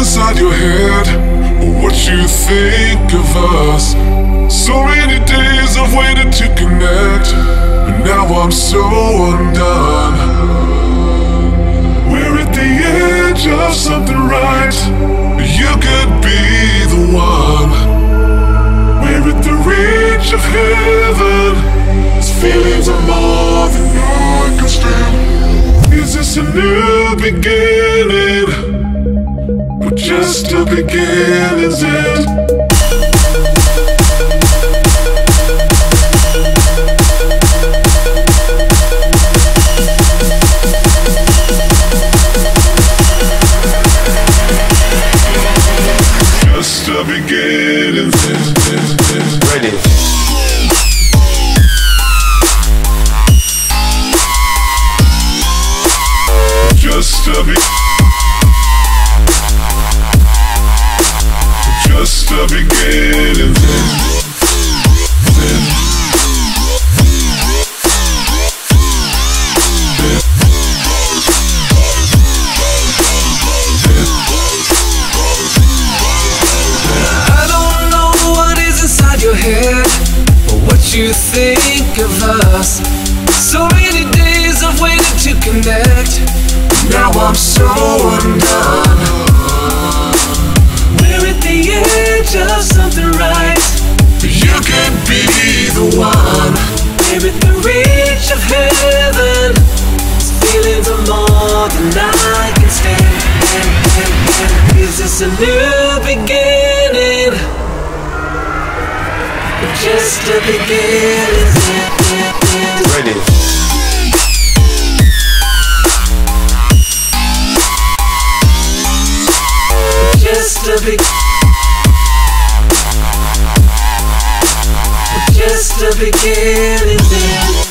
inside your head, what you think of us. So many days I've waited to connect, but now I'm so undone. We're at the edge of something right, you could be the one. We're at the reach of heaven, these feelings are more than I can stand. Is this a new beginning? Just a beginning's end. Just a beginning's end. Ready. You think of us. So many days I've waited to connect, now I'm so undone. We're at the edge of something right, you could be the one. We're at the reach of heaven, these feelings are more than I can stand. Is this a new beginning? Just a beginning. Ready. Just a beginning.